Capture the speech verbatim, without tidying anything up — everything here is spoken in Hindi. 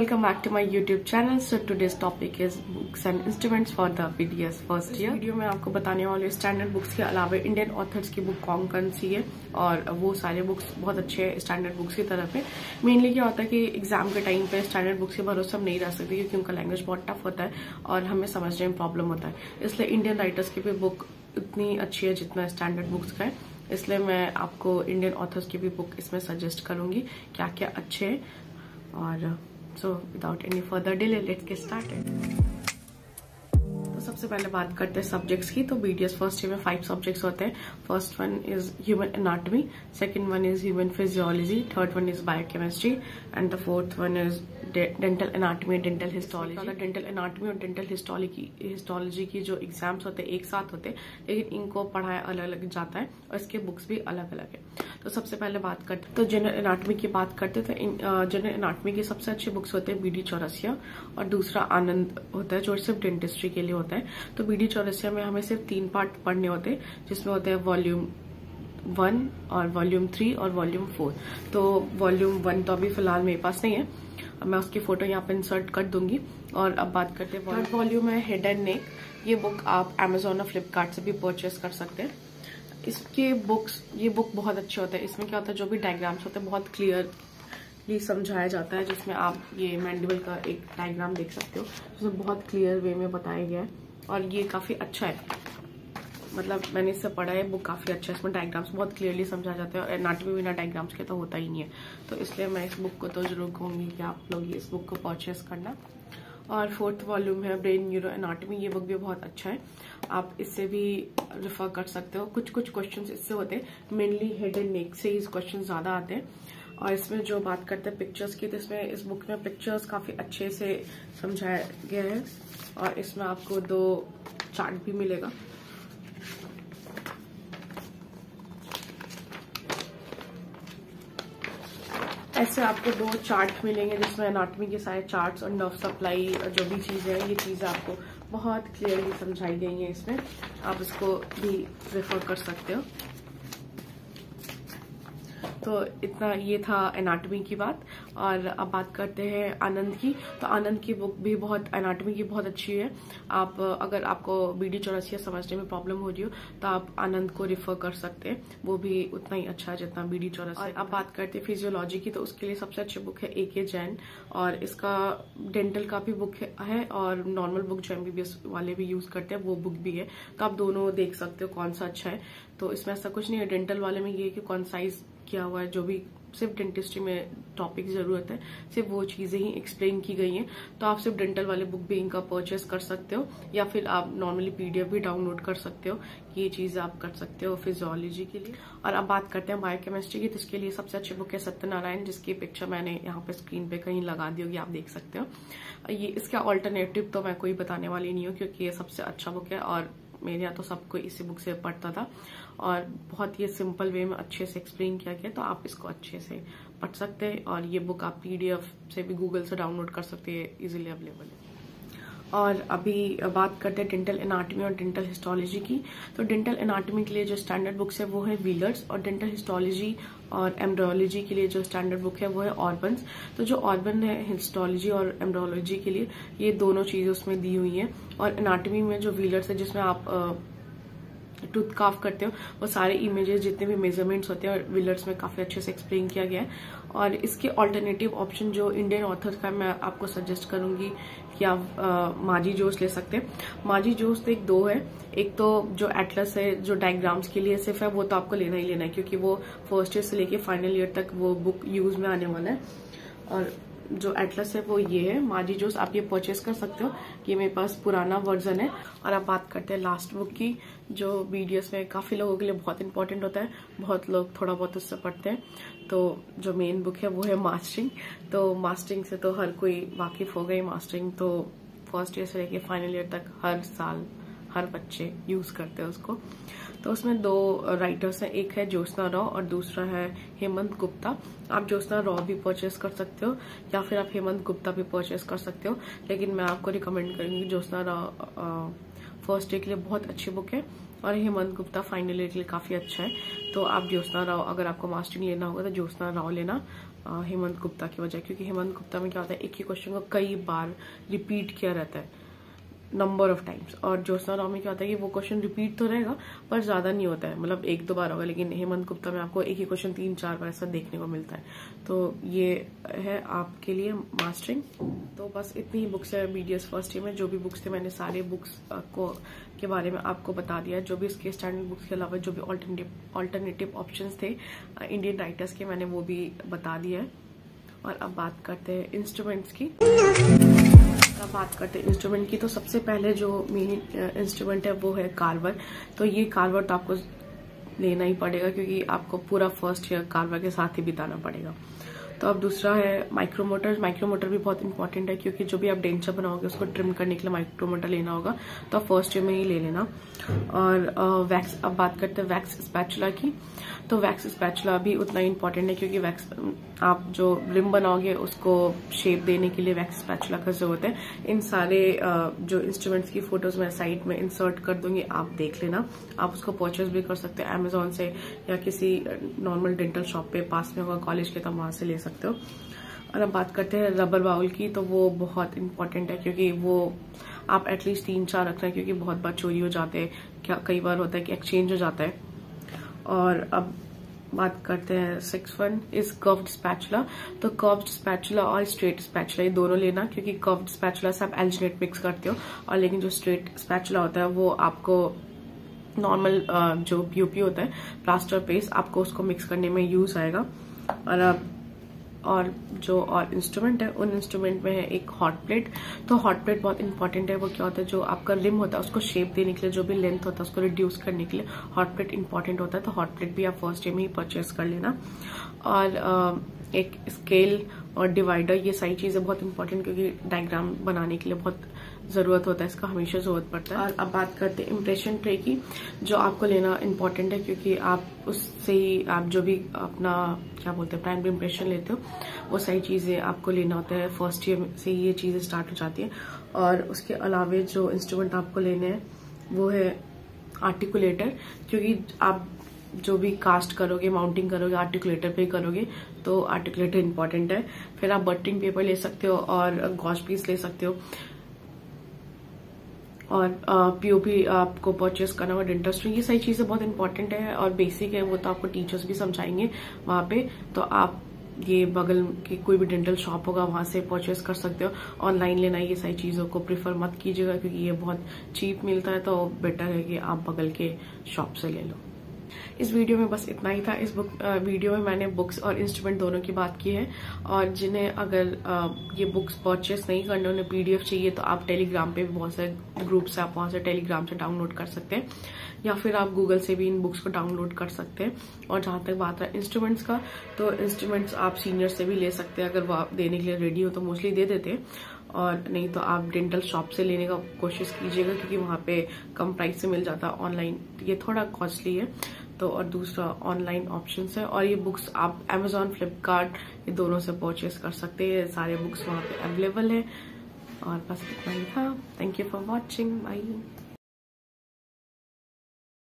welcome back to my YouTube channel. So today's topic is books and instruments for the B D S first year. इस वीडियो में आपको बताने वाली हूँ स्टैंडर्ड बुक्स के अलावा इंडियन ऑथर्स की बुक कौन कौन सी है, और वो सारे बुक्स बहुत अच्छे हैं स्टैंडर्ड बुक्स की तरफ है. मेनली क्या होता है कि एग्जाम के टाइम पे स्टैंडर्ड बुक्स के भरोसे हम नहीं रह सकते क्योंकि उनका लैंग्वेज बहुत टफ होता है और हमें समझने में प्रॉब्लम होता है. इसलिए इंडियन राइटर्स की भी बुक उतनी अच्छी है जितना स्टैंडर्ड बुक्स का है. इसलिए मैं आपको इंडियन ऑथर्स की भी बुक इसमें सजेस्ट करूंगी क्या क्या अच्छे है. और so without any further delay let's get started. सबसे पहले बात करते हैं सब्जेक्ट्स की. तो बीडीएस फर्स्ट ईयर में फाइव सब्जेक्ट्स होते हैं. First one is human anatomy, second one is human physiology, third one is biochemistry and the fourth one is dental anatomy, dental histology. Dental anatomy और डेंटल हिस्टोलॉजी की जो एग्जाम्स होते हैं एक साथ होते हैं, लेकिन इनको पढ़ाया अलग अलग जाता है और इसके बुक्स भी अलग अलग है. तो सबसे पहले बात करते तो जनरल एनाटॉमी की बात करते तो जनरल एनाटॉमी की सबसे अच्छी बुक्स होते हैं बी डी चौरसिया और दूसरा आनंद होता है जो सिर्फ डेंटिस्ट्री के लिए होता है. तो बी डी चौरसिया में हमें सिर्फ तीन पार्ट पढ़ने होते हैं जिसमें होते हैं वॉल्यूम वन और वॉल्यूम थ्री और वॉल्यूम फोर. तो वॉल्यूम वन तो अभी फिलहाल मेरे पास नहीं है, मैं उसकी फोटो यहाँ पे इंसर्ट कर दूंगी. और अब बात करते हैं थर्ड वॉल्यूम है हेड एंड नेक. ये बुक आप अमेजोन और फ्लिपकार्ट से भी परचेस कर सकते हैं. इसके बुक्स ये बुक बहुत अच्छे होते हैं. इसमें क्या होता है जो भी डायग्राम्स होते हैं बहुत क्लियरली समझाया जाता है, जिसमें आप ये मैंडिबल का एक डायग्राम देख सकते हो जिसमें बहुत क्लियर वे में बताया गया है और ये काफी अच्छा है. मतलब मैंने इससे पढ़ा है, बुक काफी अच्छा है. इसमें डायग्राम्स बहुत क्लियरली समझा जाते हैं और एनाटॉमी बिना डायग्राम्स के तो होता ही नहीं है. तो इसलिए मैं इस बुक को तो जरूर कहूंगी कि आप लोग इस बुक को परचेस करना. और फोर्थ वॉल्यूम है ब्रेन न्यूरो एनाटॉमी. ये बुक भी बहुत अच्छा है, आप इससे भी रिफर कर सकते हो. कुछ कुछ क्वेश्चंस इससे होते हैं, मेनली हेड एंड नेक से ही क्वेश्चन ज्यादा आते हैं. और इसमें जो बात करते हैं पिक्चर्स की, तो इसमें इस बुक में पिक्चर्स काफी अच्छे से समझाया गया है और इसमें आपको दो चार्ट भी मिलेगा. ऐसे आपको दो चार्ट मिलेंगे जिसमें एनाटॉमी के सारे चार्ट्स और नर्व सप्लाई और जो भी चीजें हैं ये चीजें आपको बहुत क्लियरली समझाई गई हैं. इसमें आप इसको भी रेफर कर सकते हो. तो इतना ये था एनाटॉमी की बात. और अब बात करते हैं आनंद की. तो आनंद की बुक भी बहुत एनाटॉमी की बहुत अच्छी है. आप अगर आपको बी डी चौरासिया समझने में प्रॉब्लम हो रही हो तो आप आनंद को रिफर कर सकते हैं, वो भी उतना ही अच्छा है जितना बी डी चौरासिया. अब बात करते हैं फिजियोलॉजी की. तो उसके लिए सबसे अच्छी बुक है ए के जैन और इसका डेंटल का भी बुक है और नॉर्मल बुक जो एमबीबीएस वाले भी यूज करते हैं वो बुक भी है. तो आप दोनों देख सकते हो कौन सा अच्छा है. तो इसमें ऐसा कुछ नहीं है. डेंटल वाले में ये है कि कौन साइज किया हुआ है, जो भी सिर्फ डेंटिस्ट्री में टॉपिक जरूरत है सिर्फ वो चीजें ही एक्सप्लेन की गई हैं. तो आप सिर्फ डेंटल वाले बुक भी इनका परचेस कर सकते हो या फिर आप नॉर्मली पीडीएफ भी डाउनलोड कर सकते हो. ये चीज आप कर सकते हो फिजियोलॉजी के लिए. और अब बात करते हैं बायोकेमिस्ट्री की. तो इसके लिए सबसे अच्छी बुक है सत्यनारायण, जिसकी पिक्चर मैंने यहाँ पे स्क्रीन पे कहीं लगा दी होगी, आप देख सकते हो. ये इसका ऑल्टरनेटिव तो मैं कोई बताने वाली नहीं हूँ क्योंकि ये सबसे अच्छा बुक है और मेरे यहाँ तो सबको इसी बुक से पढ़ता था और बहुत ही सिंपल वे में अच्छे से एक्सप्लेन किया गया. तो आप इसको अच्छे से पढ़ सकते हैं और ये बुक आप पीडीएफ से भी गूगल से डाउनलोड कर सकते हैं, इजीली अवेलेबल है. और अभी बात करते हैं डेंटल एनाटॉमी और डेंटल हिस्टोलॉजी की. तो डेंटल एनाटॉमी के लिए जो स्टैंडर्ड बुक्स है वो है व्हीलर्स और डेंटल हिस्टोलॉजी और एम्ब्रियोलॉजी के लिए जो स्टैंडर्ड बुक है वो है ऑर्बन्स. तो जो ऑर्बन है हिस्टोलॉजी और एम्ब्रियोलॉजी के लिए ये दोनों चीजें उसमें दी हुई हैं. और एनाटॉमी में जो व्हीलर्स है जिसमें आप टूथ काफ करते हो वो सारे इमेजेस जितने भी मेजरमेंट्स होते हैं और व्हीलर्स में काफी अच्छे से एक्सप्लेन किया गया है. और इसके ऑल्टरनेटिव ऑप्शन जो इंडियन ऑथर्स का मैं आपको सजेस्ट करूंगी कि आप माझी जोश ले सकते हैं. माझी जोश तो एक दो है, एक तो जो एटलस है जो डायग्राम्स के लिए सिर्फ है वो तो आपको लेना ही लेना है क्योंकि वो फर्स्ट ईयर से लेके फाइनल ईयर तक वो बुक यूज में आने वाला है. और जो एटलस है वो ये है माझी जोश, आप ये परचेस कर सकते हो. ये मेरे पास पुराना वर्जन है. और अब बात करते हैं लास्ट बुक की जो बीडीएस में काफी लोगों के लिए बहुत इंपॉर्टेंट होता है, बहुत लोग थोड़ा बहुत उससे पढ़ते हैं. तो जो मेन बुक है वो है मास्टरिंग. तो मास्टरिंग से तो हर कोई वाकिफ हो गई. मास्टरिंग तो फर्स्ट ईयर से लेके फाइनल ईयर तक हर साल हर बच्चे यूज करते हैं उसको. तो उसमें दो राइटर्स हैं, एक है ज्योत्सना राव और दूसरा है हेमंत गुप्ता. आप ज्योत्सना राव भी परचेस कर सकते हो या फिर आप हेमंत गुप्ता भी परचेस कर सकते हो, लेकिन मैं आपको रिकमेंड करूंगी ज्योत्सना राव फर्स्ट ईयर के लिए बहुत अच्छी बुक है और हेमंत गुप्ता फाइनल ईयर के लिए काफी अच्छा है. तो आप ज्योत्सना राव, अगर आपको मास्टरिंग लेना होगा तो ज्योत्सना राव लेना हेमंत गुप्ता की वजह, क्योंकि हेमंत गुप्ता में क्या होता है, एक ही क्वेश्चन को कई बार रिपीट किया रहता है नंबर ऑफ टाइम्स, और ज्योत्सना राव में क्या होता है कि वो क्वेश्चन रिपीट तो रहेगा पर ज्यादा नहीं होता है, मतलब एक दो बार होगा, लेकिन हेमंत गुप्ता में आपको एक ही क्वेश्चन तीन चार बार ऐसा देखने को मिलता है। तो ये है आपके लिए मास्टरिंग। तो बस इतनी ही बुक्स है बीडीएस फर्स्ट ईयर में, जो भी बुक्स थे मैंने सारे बुक्स को के बारे में आपको बता दिया, जो भी इसके स्टैंडर्ड बुक्स के अलावा जो भी ऑल्टरनेटिव ऑल्टरनेटिव ऑप्शन थे इंडियन राइटर्स के, मैंने वो भी बता दिया है। और अब बात करते हैं इंस्ट्रूमेंट्स की। अब बात करते हैं इंस्ट्रूमेंट की, तो सबसे पहले जो मेन इंस्ट्रूमेंट है वो है कार्वर। तो ये कार्वर तो आपको लेना ही पड़ेगा, क्योंकि आपको पूरा फर्स्ट ईयर कार्वर के साथ ही बिताना पड़ेगा। तो अब दूसरा है माइक्रोमोटर। माइक्रोमोटर भी बहुत इंपॉर्टेंट है, क्योंकि जो भी आप डेंचर बनाओगे उसको ट्रिम करने के लिए माइक्रोमोटर लेना होगा, तो आप फर्स्ट ईयर में ही ले लेना। और वैक्स, अब बात करते हैं वैक्स स्पैचुला की। तो वैक्स स्पैचुला भी उतना ही इंपॉर्टेंट है, क्योंकि वैक्स आप जो रिम बनाओगे उसको शेप देने के लिए वैक्स स्पैचुला का जरूरत है। इन सारे जो इंस्ट्रूमेंट्स की फोटोज मैं साइड में इंसर्ट कर दूंगी, आप देख लेना। आप उसको परचेज भी कर सकते हैं अमेजोन से, या किसी नॉर्मल डेंटल शॉप पे पास में होगा कॉलेज के, तो वहां से ले सकते। और अब बात करते हैं रबर बाउल की। तो वो बहुत इंपॉर्टेंट है, क्योंकि वो आप एटलीस्ट तीन चार रखना है, क्योंकि बहुत बार चोरी हो जाते हैं, क्या कई बार होता है कि एक्सचेंज हो जाता है। और अब बात करते हैं six one is curved spatula. तो कर्व्ड स्पैचुला और स्ट्रेट स्पैचुला ये दोनों लेना, क्योंकि कर्व्ड स्पैचुला से आप एल्जिनेट मिक्स करते हो, और लेकिन जो स्ट्रेट स्पैचुला होता है वो आपको नॉर्मल जो पीओपी होता है प्लास्टर पेस्ट, आपको उसको मिक्स करने में यूज आएगा। और अब और जो और इंस्ट्रूमेंट है, उन इंस्ट्रूमेंट में है एक हॉट प्लेट। तो हॉट प्लेट बहुत इंपॉर्टेंट है। वो क्या होता है, जो आपका रिम होता है उसको शेप देने के लिए, जो भी लेंथ होता है उसको रिड्यूस करने के लिए हॉट प्लेट इंपॉर्टेंट होता है। तो हॉट प्लेट भी आप फर्स्ट डे में ही परचेज कर लेना। और एक स्केल और डिवाइडर, ये सारी चीजें बहुत इंपॉर्टेंट, क्योंकि डायग्राम बनाने के लिए बहुत जरूरत होता है, इसका हमेशा जरूरत पड़ता है। और अब बात करते हैं इम्प्रेशन ट्रे की, जो आपको लेना इम्पोर्टेंट है, क्योंकि आप उससे ही आप जो भी अपना क्या बोलते हैं प्राइमरी इम्प्रेशन लेते हो, वो सारी चीजें आपको लेना होता है। फर्स्ट ईयर से ये चीजें स्टार्ट हो जाती है। और उसके अलावा जो इंस्ट्रूमेंट आपको लेने हैं वो है आर्टिकुलेटर, क्योंकि आप जो भी कास्ट करोगे, माउंटिंग करोगे, आर्टिकुलेटर पे करोगे, तो आर्टिकुलेटर इम्पोर्टेंट है। फिर आप बटरिंग पेपर ले सकते हो और गॉज पीस ले सकते हो। और पीओपी आपको परचेस करना होगा, डेंटल स्ट्रिंग, ये सारी चीजें बहुत इंपॉर्टेंट है और बेसिक है, वो तो आपको टीचर्स भी समझाएंगे वहां पे। तो आप ये बगल की कोई भी डेंटल शॉप होगा वहां से परचेस कर सकते हो। ऑनलाइन लेना ये सारी चीजों को प्रिफर मत कीजिएगा, क्योंकि ये बहुत चीप मिलता है, तो बेटर है कि आप बगल के शॉप से ले लो। इस वीडियो में बस इतना ही था। इस बुक वीडियो में मैंने बुक्स और इंस्ट्रूमेंट दोनों की बात की है। और जिन्हें अगर आ, ये बुक्स परचेस नहीं करने, उन्हें पीडीएफ चाहिए, तो आप टेलीग्राम पे बहुत सारे ग्रुप्स हैं, आप वहाँ से टेलीग्राम से डाउनलोड कर सकते हैं, या फिर आप गूगल से भी इन बुक्स को डाउनलोड कर सकते हैं। और जहाँ तक बात रहा इंस्ट्रूमेंट्स का, तो इंस्ट्रूमेंट्स आप सीनियर से भी ले सकते हैं, अगर वो आप देने के लिए रेडी हो तो मोस्टली दे देते हैं, और नहीं तो आप डेंटल शॉप से लेने का कोशिश कीजिएगा, क्योंकि वहाँ पे कम प्राइस से मिल जाता है। ऑनलाइन ये थोड़ा कॉस्टली है, तो और दूसरा ऑनलाइन ऑप्शन है। और ये बुक्स आप अमेजोन, फ्लिपकार्ट, ये दोनों से परचेस कर सकते हैं, सारे बुक्स वहाँ पे अवेलेबल है। और बस इतना ही था। Thank you for watching, bye.